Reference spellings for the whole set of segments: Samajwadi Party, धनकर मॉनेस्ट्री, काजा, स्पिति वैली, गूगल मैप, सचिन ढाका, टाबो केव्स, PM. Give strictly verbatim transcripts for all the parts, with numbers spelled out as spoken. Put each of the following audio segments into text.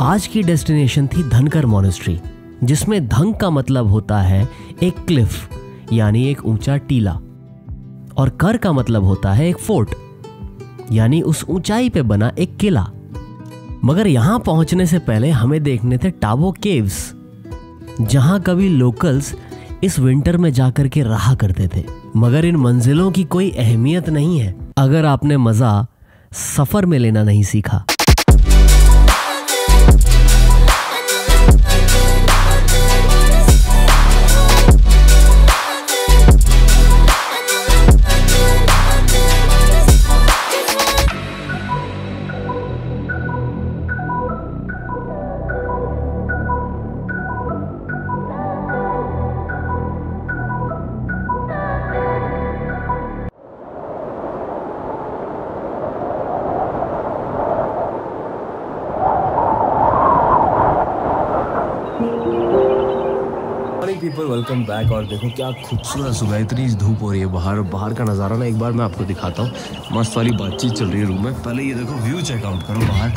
आज की डेस्टिनेशन थी धनकर मॉनेस्ट्री, जिसमें धंग का मतलब होता है एक क्लिफ यानी एक ऊंचा टीला, और कर का मतलब होता है एक फोर्ट यानी उस ऊंचाई पे बना एक किला। मगर यहाँ पहुँचने से पहले हमें देखने थे टाबो केव्स, जहाँ कभी लोकल्स इस विंटर में जाकर के रहा करते थे। मगर इन मंजिलों की कोई अहमियत नहीं है अगर आपने मज़ा सफ़र में लेना नहीं सीखा। People welcome back. और देखो क्या खूबसूरत सुबह, इतनी धूप हो रही है बाहर। बाहर का नज़ारा ना एक बार मैं आपको दिखाता हूँ। मस्त वाली बातचीत चल रही है रूम में। पहले ये देखो व्यू चेकआउट करो बाहर,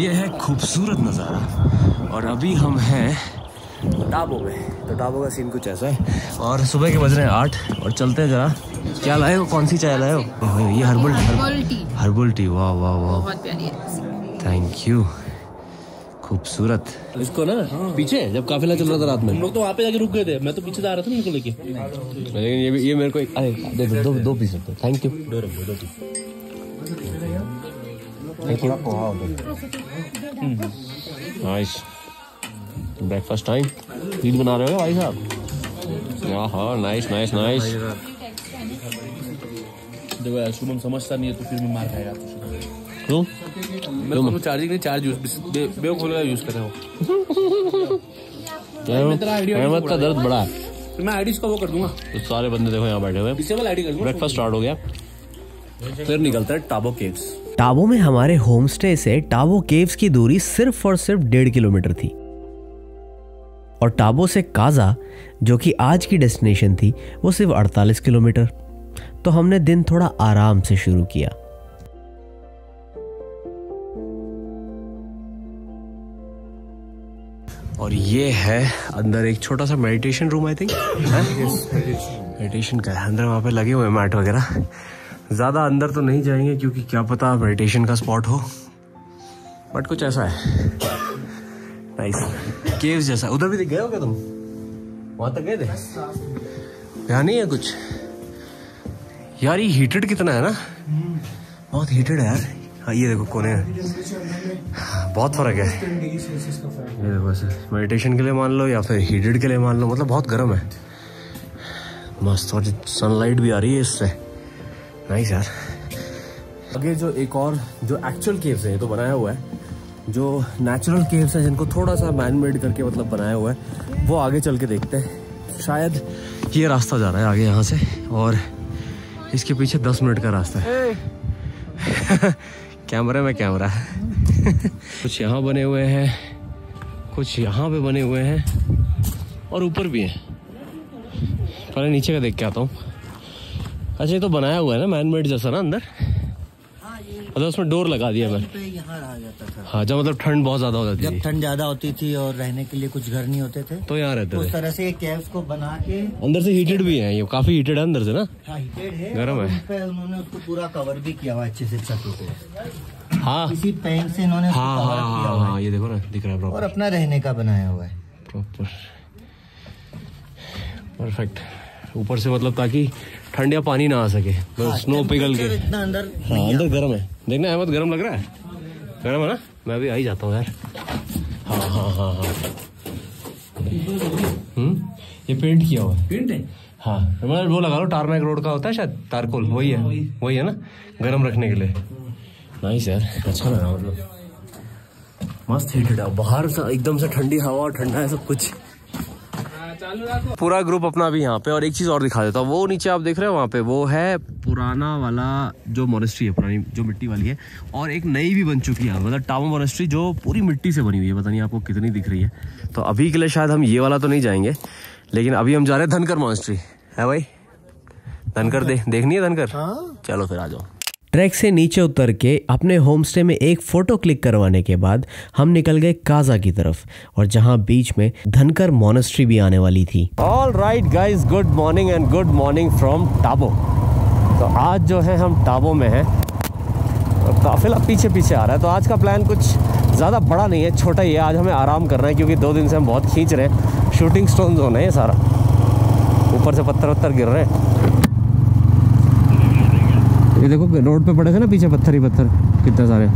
ये है खूबसूरत नज़ारा। और अभी हम हैं टाबो में, तो टाबो का सीन कुछ ऐसा है। और सुबह के बज रहे हैं आठ और चलते हैं ज़रा। क्या लाए हो, कौन सी चाय लाए हो? ये herbal herbal tea herbal tea वाह वाह वाह, थैंक यू। खूबसूरत। इसको ना पीछे जब काफिला चल रहा था रात में, हम लोग तो वहाँ पे जाके रुक गए थे। मैं तो पीछे जा रहा था इनको लेके, लेकिन ये ये मेरे को एक दे दो, दो दो पीस होते। Thank you. दो दो ये थोड़ा पोहा होता। नाइस। ब्रेकफास्ट टाइम रील बना रहे हो भाई साहब? हाँ हाँ नाइस नाइस नाइस। देखो शुभम समझता नहीं है तो फिर मैं मार खाएगा। तो मैं चार्जिंग चार्ज यूज कर रहा हूँ। अहमद का दर्द बड़ा है। मैं आईडी इसका वो कर दूंगा। तो सारे बंदे देखो यहाँ बैठे हुए। ब्रेकफास्ट स्टार्ट हो गया, फिर निकलता है टाबो केव्स। टाबो में हमारे होमस्टे से टाबो केव्स की दूरी सिर्फ और सिर्फ डेढ़ किलोमीटर थी। और टाबो से काजा, जो कि आज की डेस्टिनेशन थी, वो सिर्फ अड़तालीस किलोमीटर। तो हमने दिन थोड़ा आराम से शुरू किया। और ये है अंदर एक छोटा सा meditation room, I think meditation का है अंदर। वहाँ पे लगे हुए मैट वगैरह। ज़्यादा अंदर तो नहीं जाएंगे क्योंकि क्या पता मेडिटेशन का स्पॉट हो, बट कुछ ऐसा है। नाइस केव्स जैसा। उधर भी गए हो क्या तुम? वहाँ तक गए थे? यहाँ नहीं है कुछ यार। ये हीटेड कितना है ना, बहुत हीटेड है यार। हाँ ये देखो कोने में बहुत फ़र्क है। ये देखो ऐसे मेडिटेशन के लिए मान लो या फिर हीटेड के लिए मान लो, मतलब बहुत गर्म है। मस्त, और सनलाइट भी आ रही है इससे। नाइस यार। आगे जो एक और जो एक्चुअल केव्स है ये तो बनाया हुआ है। जो नेचुरल केव्स हैं जिनको थोड़ा सा मैन मेड करके मतलब बनाया हुआ है, वो आगे चल के देखते हैं। शायद ये रास्ता जा रहा है आगे यहाँ से, और इसके पीछे दस मिनट का रास्ता है। कैमरा में कैमरा। कुछ यहाँ बने हुए हैं, कुछ यहाँ पे बने हुए हैं, और ऊपर भी हैं। पहले नीचे का देख के आता हूँ। अच्छा ये तो बनाया हुआ है ना मैन मेड जैसा ना अंदर, मतलब उसमें डोर लगा दिया मैंने। यहाँ रहा जाता था। हाँ जब मतलब ठंड बहुत ज्यादा हो जाती थी, जब ठंड ज्यादा होती थी और रहने के लिए कुछ घर नहीं होते थे तो यहाँ रहते थे। उस तरह से केव्स को बना के अंदर से हीटेड भी है। ये काफी हीटेड है अंदर से ना। हाँ हीटेड है, गर्म है। उन्होंने उसको पूरा कवर भी किया हुआ अच्छे से छतों को। हाँ किसी पेन से इन्होंने। हाँ हाँ हाँ ये देखो ना दिख रहा है। और अपना रहने का बनाया हुआ है प्रॉपर परफेक्ट ऊपर से, मतलब ताकि ठंड या पानी ना आ सके। हाँ, स्नो पिघल के इतना अंदर। हाँ अंदर गर्म है। देखना अहमद गर्म लग रहा है। गर्म है ना। मैं भी आ ही जाता हूँ यार। हाँ हाँ हाँ हाँ हम्म ये पेंट किया हुआ है। पेंट है हाँ, मतलब वो लगा लो टारमैक रोड का होता है शायद, तारकोल। वही है वही है ना, गर्म रखने के लिए। नाइस यार, अच्छा लगा। मतलब मस्त हीटेड है बाहर का एकदम से, ठंडी हवा, ठंडा है सब कुछ। पूरा ग्रुप अपना भी यहाँ पे। और एक चीज़ और दिखा देता हूँ, वो नीचे आप देख रहे हो वहाँ पे, वो है पुराना वाला जो मॉनेस्ट्री है, पुरानी जो मिट्टी वाली है। और एक नई भी बन चुकी है, मतलब टाबो मॉनेस्ट्री जो पूरी मिट्टी से बनी हुई है। पता नहीं आपको कितनी दिख रही है। तो अभी के लिए शायद हम ये वाला तो नहीं जाएंगे, लेकिन अभी हम जा रहे हैं धनकर मॉनेस्ट्री। है भाई धनकर दे, देखनी है धनकर? चलो फिर आ जाओ। ट्रैक से नीचे उतर के अपने होमस्टे में एक फ़ोटो क्लिक करवाने के बाद हम निकल गए काजा की तरफ, और जहां बीच में धनकर मॉनेस्ट्री भी आने वाली थी। All right guys, good morning and good morning from Tabo. तो आज जो है हम टाबो में हैं और काफिला पीछे पीछे आ रहा है। तो आज का प्लान कुछ ज़्यादा बड़ा नहीं है, छोटा ही है। आज हमें आराम करना है क्योंकि दो दिन से हम बहुत खींच रहे हैं। शूटिंग स्टोन जोन है ये सारा, ऊपर से पत्थर वत्थर गिर रहे हैं। ये देखो रोड पे पड़े थे ना पीछे पत्थर ही पत्थर कितने सारे।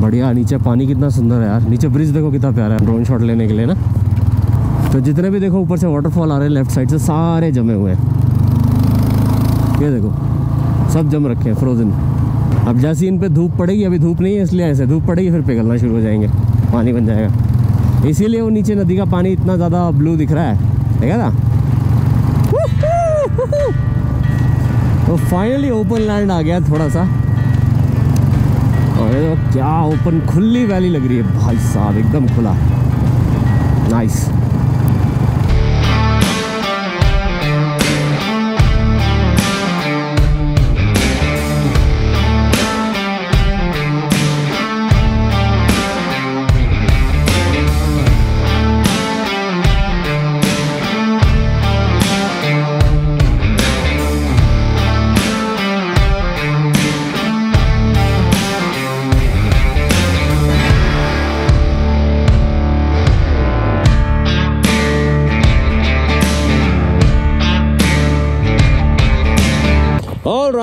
बढ़िया, नीचे पानी कितना सुंदर है यार। नीचे ब्रिज देखो कितना प्यारा है ड्रोन शॉट लेने के लिए ना। तो जितने भी देखो ऊपर से वाटरफॉल आ रहे हैं लेफ्ट साइड से, सारे जमे हुए हैं। ये देखो सब जम रखे हैं, फ्रोजन। अब जैसी इन पर धूप पड़ेगी, अभी धूप नहीं है इसलिए ऐसे, धूप पड़ेगी फिर पिघलना शुरू हो जाएंगे, पानी बन जाएगा। इसीलिए वो नीचे नदी का पानी इतना ज़्यादा ब्लू दिख रहा है, देखा ना। तो फाइनली ओपन लैंड आ गया थोड़ा सा, और ये क्या ओपन खुली वैली लग रही है भाई साहब, एकदम खुला। Nice.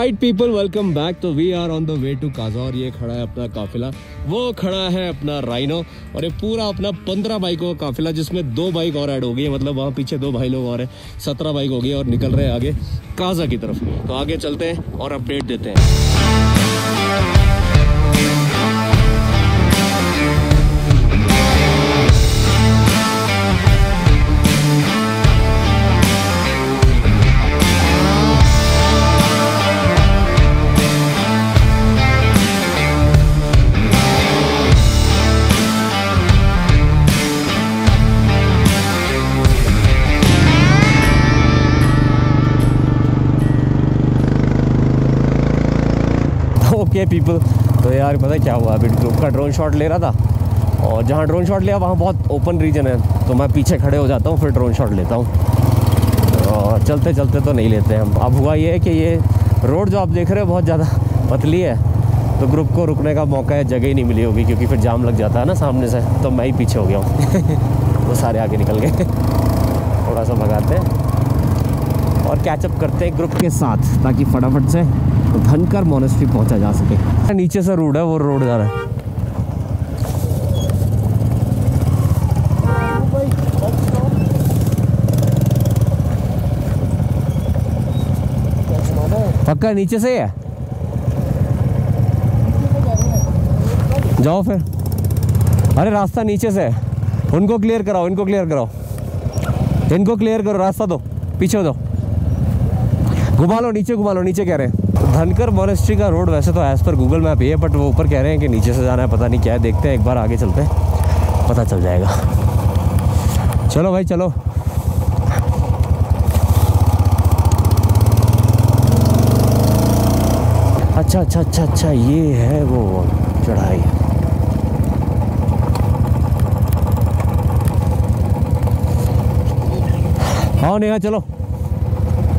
Right people, welcome back. तो we are on the way to काजा, और ये खड़ा है अपना काफिला, वो खड़ा है अपना राइनो, और ये पूरा अपना पंद्रह बाइकों का काफिला जिसमें दो बाइक और ऐड हो गई है, मतलब वहाँ पीछे दो भाई लोग और हैं, सत्रह बाइक हो गई और निकल रहे हैं आगे काजा की तरफ। तो आगे चलते हैं और अपडेट देते हैं। ओके पीपल, तो यार पता है क्या हुआ, अभी ग्रुप का ड्रोन शॉट ले रहा था, और जहाँ ड्रोन शॉट लिया वहाँ बहुत ओपन रीजन है, तो मैं पीछे खड़े हो जाता हूँ फिर ड्रोन शॉट लेता हूँ, और चलते चलते तो नहीं लेते हम। अब हुआ ये है कि ये रोड जो आप देख रहे हो बहुत ज़्यादा पतली है, तो ग्रुप को रुकने का मौका है, जगह ही नहीं मिली होगी क्योंकि फिर जाम लग जाता है ना सामने से, तो मैं ही पीछे हो गया हूँ। वो सारे आगे निकल गए। थोड़ा सा भगाते हैं और कैचअप करते हैं ग्रुप के साथ, ताकि फटाफट से धनकर मॉनेस्ट्री पहुंचा जा सके। नीचे से रोड है, वो रोड जा रहा है। पक्का नीचे से है, जाओ फिर। अरे रास्ता नीचे से है, उनको क्लियर कराओ, इनको क्लियर कराओ, इनको क्लियर करो, रास्ता दो, पीछे हो जाओ, घुमा लो, नीचे घुमा लो, नीचे कह रहे हैं। धनकर मॉनेस्ट्री का रोड वैसे तो एज पर गूगल मैप ही है, बट वो ऊपर कह रहे हैं कि नीचे से जाना है, पता नहीं क्या है, देखते हैं, एक बार आगे चलते हैं, पता चल जाएगा। चलो भाई चलो। अच्छा अच्छा अच्छा अच्छा, ये है वो चढ़ाई। हाँ नेहा, चलो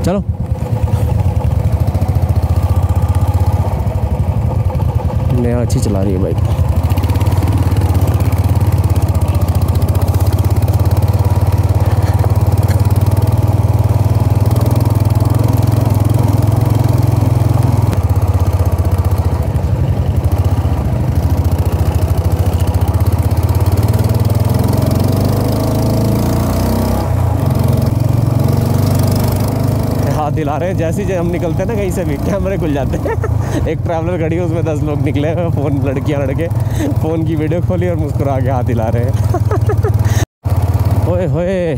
चलो। नया अच्छी चला रही है बाइक। हाथ दिला रहे हैं, जैसे ही हम निकलते हैं ना कहीं से भी कैमरे खुल जाते हैं। एक ट्रैवलर खड़ी है, उसमें दस लोग निकले, फोन लड़कियां लड़के फ़ोन की वीडियो खोली और मुस्कुरा के हाथ हिला रहे हैं। ओए होए,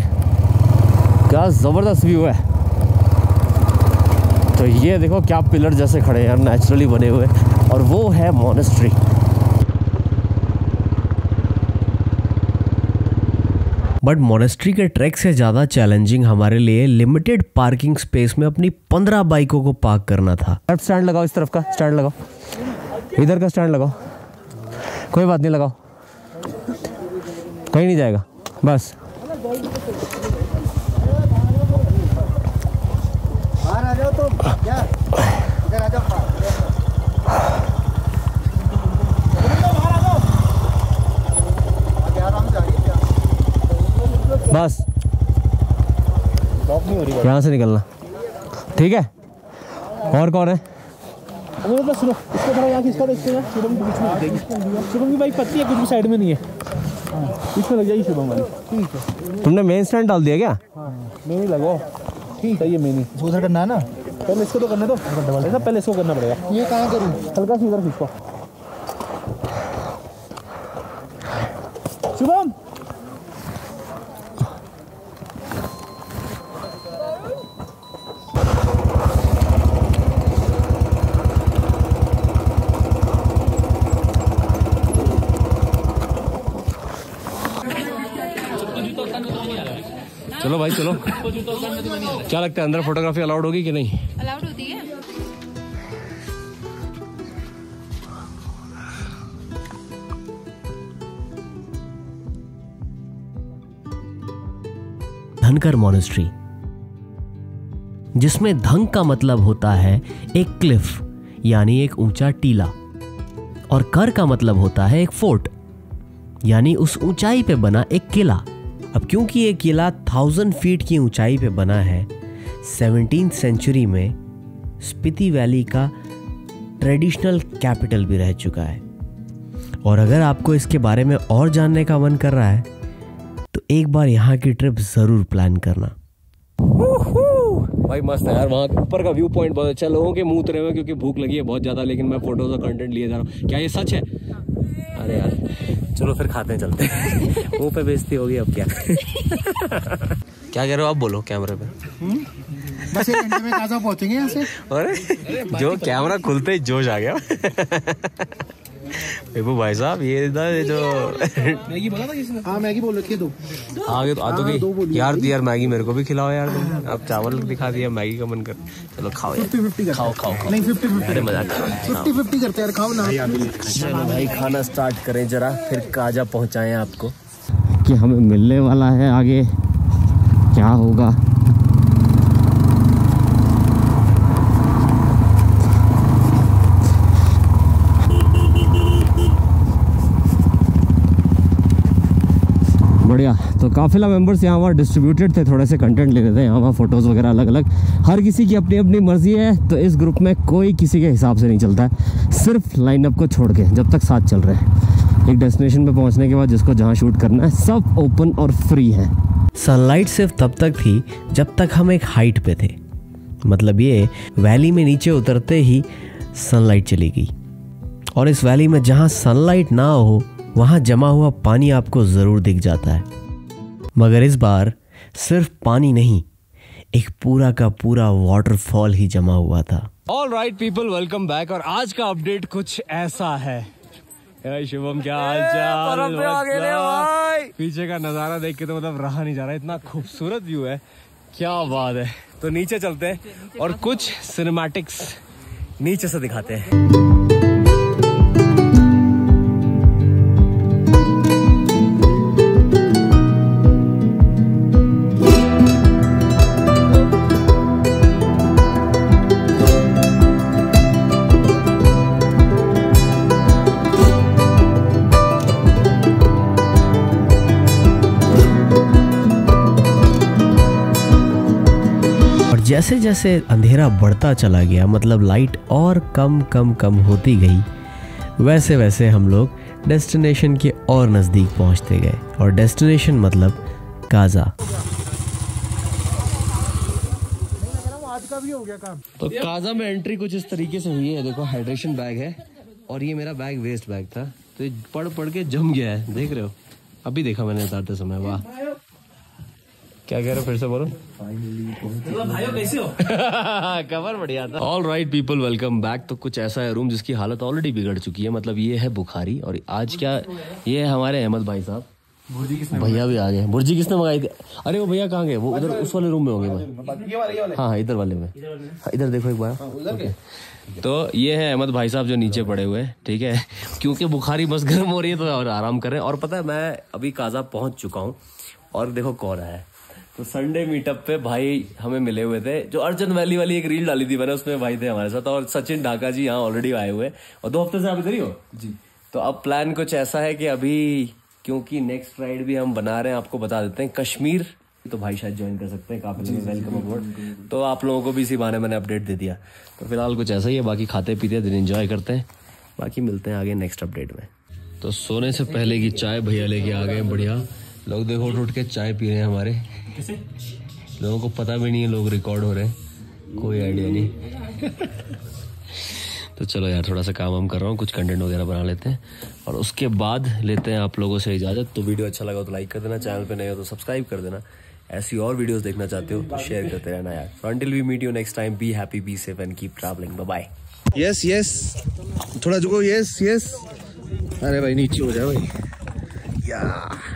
क्या ज़बरदस्त व्यू है। तो ये देखो क्या पिलर जैसे खड़े हैं नेचुरली बने हुए, और वो है मॉनेस्ट्री। बट मॉनेस्ट्री के ट्रैक से ज़्यादा चैलेंजिंग हमारे लिए लिमिटेड पार्किंग स्पेस में अपनी पंद्रह बाइकों को पार्क करना था। स्टैंड लगाओ, इस तरफ का स्टैंड लगाओ, इधर का स्टैंड लगाओ, कोई बात नहीं लगाओ, कहीं नहीं जाएगा बस। बस यहाँ से निकलना, ठीक है। और कौन है? बस सुनो, इसको की बाइक पत्ती है, कुछ भी साइड में नहीं है, इसमें लग जाएगी शुभम वाली। तुमने मेन स्टैंड डाल दिया क्या? मेन लगाओ, ठीक है। ये मेन उधर करना है ना, पहले इसको तो करने दो, पहले इसको करना पड़ेगा। ये कहाँ करूँ? हल्का सा इधर खींचो शुभम। चलो भाई चलो। क्या लगता है अंदर फोटोग्राफी अलाउड होगी कि नहीं? अलाउड होती है। धनकर मॉनेस्ट्री, जिसमें धंक का मतलब होता है एक क्लिफ यानी एक ऊंचा टीला, और कर का मतलब होता है एक फोर्ट यानी उस ऊंचाई पे बना एक किला। अब क्योंकि ये किला थाउजेंड फीट की ऊंचाई पे बना है, सेवनटीन सेंचुरी में स्पिति वैली का ट्रेडिशनल कैपिटल भी रह चुका है। और अगर आपको इसके बारे में और जानने का मन कर रहा है तो एक बार यहाँ की ट्रिप ज़रूर प्लान करना। भाई मस्त है यार, वहाँ ऊपर का व्यू पॉइंट बहुत अच्छा। लोगों के मुँह उतरे हुए क्योंकि भूख लगी है बहुत ज़्यादा, लेकिन मैं फोटोज और कंटेंट लिए जा रहा हूँ। क्या ये सच है? अरे यार चलो फिर खाते हैं, चलते हैं। मुँह पे बेइज्जती होगी अब क्या। क्या कह रहे हो आप? बोलो कैमरे पे। बस एक घंटे में काजा पहुंचेंगे यहाँ से। अरे जो कैमरा खुलते ही जोश आ गया। बेबू भाई साहब ये ना जो मैगी बोला था किसने? हाँ मैगी बोल रखी है दो। आगे तो आ तो गई यार, यार मैगी मेरे को भी खिलाओ यार तुम। अब चावल दिखा दिया, मैगी का मन कर। चलो खाओ यार, खाओ खाओ खाओ। नहीं फिफ्टी फिफ्टी। अरे मजाक फिफ्टी फिफ्टी करते यार, खाओ ना। चलो भाई खाना स्टार्ट करें जरा, फिर काजा पहुँचाएँ आपको कि हमें मिलने वाला है आगे क्या होगा। बढ़िया, तो काफ़िला मेंबर्स यहाँ वहाँ डिस्ट्रीब्यूटेड थे, थोड़े से कंटेंट ले रहे थे यहाँ वहाँ, फ़ोटोज़ वगैरह अलग अलग। हर किसी की अपनी अपनी मर्जी है, तो इस ग्रुप में कोई किसी के हिसाब से नहीं चलता है, सिर्फ लाइनअप को छोड़ के जब तक साथ चल रहे हैं। एक डेस्टिनेशन पे पहुँचने के बाद जिसको जहाँ शूट करना है सब ओपन और फ्री है। सनलाइट सिर्फ तब तक थी जब तक हम एक हाइट पे थे, मतलब ये वैली में नीचे उतरते ही सनलाइट चली गई। और इस वैली में जहाँ सनलाइट ना हो वहाँ जमा हुआ पानी आपको ज़रूर दिख जाता है, मगर इस बार सिर्फ पानी नहीं, एक पूरा का पूरा वाटरफॉल ही जमा हुआ था। All right people, welcome back. और आज का अपडेट कुछ ऐसा है। शुभम क्या हालचाल? भाई पीछे का नज़ारा देख के तो मतलब रहा नहीं जा रहा, इतना खूबसूरत व्यू है, क्या बात है। तो नीचे चलते हैं और कुछ सिनेमैटिक्स नीचे से दिखाते हैं। जैसे जैसे अंधेरा बढ़ता चला गया, मतलब लाइट और कम कम कम होती गई, वैसे वैसे हम लोग डेस्टिनेशन के और नज़दीक पहुंचते गए। और डेस्टिनेशन मतलब काजा। आज का भी हो गया काम। तो काजा में एंट्री कुछ इस तरीके से हुई है। देखो हाइड्रेशन बैग है, और ये मेरा बैग वेस्ट बैग था, तो ये पड़ पड़ के जम गया है, देख रहे हो। अभी देखा मैंने उतारते समय। वाह क्या कह रहे हो? फिर से बोलो। तो भाइयों कैसे हो? कवर बढ़िया था। All right people, welcome back. तो कुछ ऐसा है रूम जिसकी हालत ऑलरेडी बिगड़ चुकी है, मतलब ये है बुखारी। और आज क्या ये है हमारे अहमद भाई साहब, भैया भी आ गए। भुर्जी किसने मंगाई थी? अरे वो भैया कहाँ गए? वो उधर उस वाले रूम में होंगे भाई। हाँ इधर वाले में, इधर देखो एक बार। तो ये है अहमद भाई साहब जो नीचे पड़े हुए हैं, ठीक है, क्योंकि बुखारी बस गर्म हो रही है तो और आराम कर रहे हैं। और पता है मैं अभी काजा पहुँच चुका हूँ और देखो कौन आया है। तो संडे मीटअप पे भाई हमें मिले हुए थे, जो अर्जुन वैली वाली एक रील डाली थी मैंने, उसमें भाई थे हमारे साथ। और सचिन ढाका जी यहाँ ऑलरेडी आए हुए हैं और दो हफ्ते से आप इधर ही हो जी। तो अब प्लान कुछ ऐसा है कि अभी क्योंकि नेक्स्ट राइड भी हम बना रहे हैं, आपको बता देते हैं, कश्मीर, तो भाई शायद ज्वाइन कर सकते हैं काफी। Welcome aboard. तो आप लोगों को भी इसी बहाने मैंने अपडेट दे दिया। तो फिलहाल कुछ ऐसा ही है, बाकी खाते पीते दिन एंजॉय करते हैं, बाकी मिलते हैं आगे नेक्स्ट अपडेट में। तो सोने से पहले की चाय भैया लेके आ गए। बढ़िया लोग देखो उठ उठ के चाय पी रहे हैं हमारे। कैसे? लोगों को पता भी नहीं है लोग रिकॉर्ड हो रहे हैं, कोई आइडिया नहीं। तो चलो यार थोड़ा सा काम वाम कर रहा हूँ, कुछ कंटेंट वगैरह बना लेते हैं और उसके बाद लेते हैं आप लोगों से इजाज़त। तो वीडियो अच्छा लगा तो लाइक कर देना, चैनल पे नए हो तो सब्सक्राइब कर देना। ऐसी और वीडियोस देखना चाहते हो तो शेयर करते रहना यार। Until we meet you next time, be happy, be safe and keep travelling. Bye. Yes yes थोड़ा झुको, यस यस। अरे भाई नीचे हो जाए भाई या।